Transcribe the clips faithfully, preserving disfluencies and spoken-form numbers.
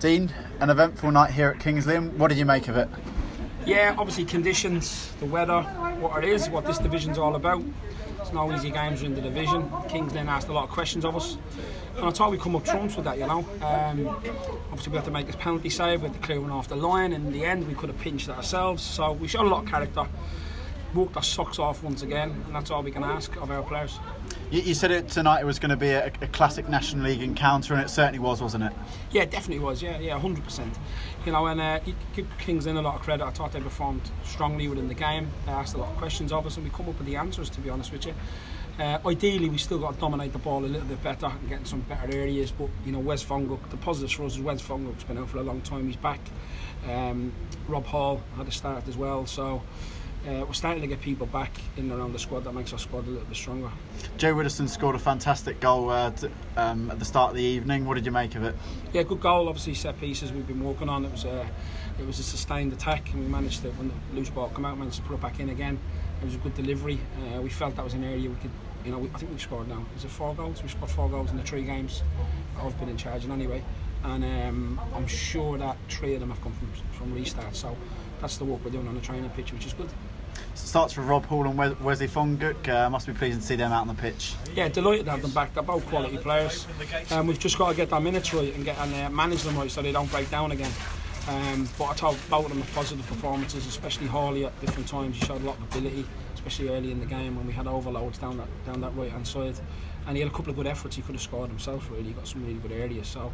Dean, an eventful night here at Kingsley. What did you make of it? Yeah, obviously conditions, the weather, what it is, what this division's all about. It's no easy games in the division. Kingsley asked a lot of questions of us, and I thought we'd come up trumps with that, you know. Um, obviously we had to make this penalty save, we had to clear one off the line, and in the end we could have pinched it ourselves. So we showed a lot of character, walked our socks off once again, and that's all we can ask of our players. You, you said it tonight it was going to be a, a classic National League encounter, and it certainly was, wasn't it? Yeah, it definitely was, yeah, yeah, one hundred percent. You know, and uh, you give Kingsland a lot of credit. I thought they performed strongly within the game. They asked a lot of questions of us, and we come up with the answers, to be honest with you. Uh, ideally, we still got to dominate the ball a little bit better and get in some better areas, but, you know, Wes Fonguk, the positives for us is Wes Fongook's been out for a long time, he's back. Um, Rob Hall had a start as well, so... Uh, we're starting to get people back in and around the squad. That makes our squad a little bit stronger. Joe Widdowson scored a fantastic goal uh, to, um, at the start of the evening. What did you make of it? Yeah, good goal. Obviously, set pieces we've been working on. It was a, it was a sustained attack, and we managed to, when the loose ball came out, managed to put it back in again. It was a good delivery. Uh, we felt that was an area we could, you know, we, I think we've scored now. Is it four goals? We've scored four goals in the three games I've been in charge in anyway. And um, I'm sure that three of them have come from, from restart. So that's the work we're doing on the training pitch, which is good. Starts for Rob Hall and Wes Wesley Fongook. Uh, must be pleased to see them out on the pitch. Yeah, delighted to have them back. They're both quality players. Um, we've just got to get their minutes right and get and uh, manage them right so they don't break down again. Um, but I told both of them positive performances, especially Hawley at different times. He showed a lot of ability, especially early in the game when we had overloads down that down that right hand side. And he had a couple of good efforts he could have scored himself, really. He got some really good areas. So,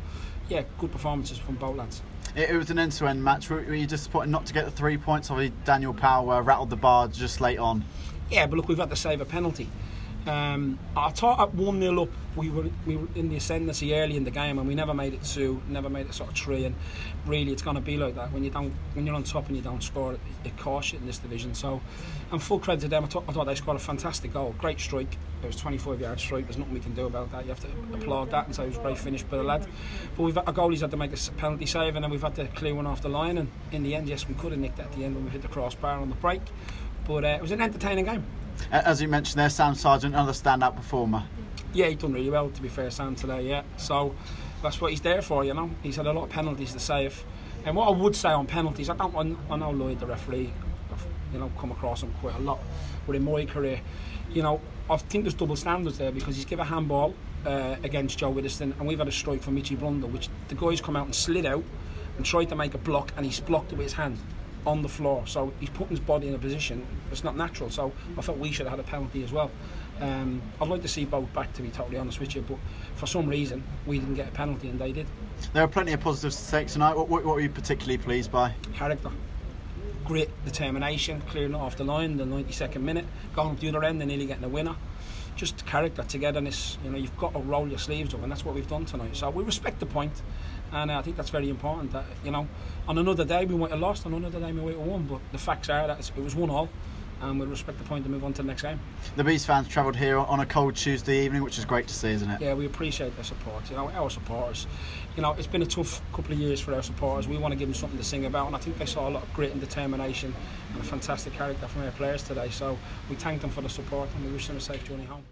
yeah, good performances from both lads. It was an end-to-end match. Were you disappointed not to get the three points? Obviously, Daniel Powell uh, rattled the bar just late on. Yeah, but look, we've had to save a penalty. Um, I thought at one nil up, we were we were in the ascendancy early in the game, and we never made it two, never made it sort of three. And really, it's going to be like that when you don't when you're on top and you don't score. It, it costs you in this division. So, and full credit to them. I thought, I thought they scored a fantastic goal, great strike. It was twenty-five yard strike. There's nothing we can do about that. You have to applaud that and say it was a great finish by the lad. But we've our goalie's had to make a penalty save, and then we've had to clear one off the line. And in the end, yes, we could have nicked that at the end when we hit the crossbar on the break. But uh, it was an entertaining game. As you mentioned there, Sam Sargent, another standout performer. Yeah, he's done really well, to be fair, Sam, today, yeah. So that's what he's there for, you know. He's had a lot of penalties to save. And what I would say on penalties, I don't I know Lloyd, the referee, I've, you know, come across him quite a lot within my career. You know, I think there's double standards there because he's given a handball uh, against Joe Witherspoon, and we've had a strike from Mitchie Blunder, which the guy's come out and slid out and tried to make a block, and he's blocked it with his hand on the floor, so he's putting his body in a position that's not natural. So I thought we should have had a penalty as well. Um, I'd like to see both back, to be totally honest with you, but for some reason we didn't get a penalty and they did. There were plenty of positives to take tonight. What, what, what were you particularly pleased by? Character, grit, determination, clearing it off the line, the ninety-second minute, going up the other end and nearly getting a winner. Just character, togetherness. You know, you've got to roll your sleeves up, and that's what we've done tonight. So we respect the point, and uh, I think that's very important. That, you know, on another day we might have lost, on another day we might have won, but the facts are that it was one all, and we respect the point and move on to the next game. The Bees fans travelled here on a cold Tuesday evening, which is great to see, isn't it? Yeah, we appreciate their support. You know, our supporters. You know, it's been a tough couple of years for our supporters. We want to give them something to sing about, and I think they saw a lot of grit and determination and a fantastic character from our players today. So we thank them for the support, and we wish them a safe journey home.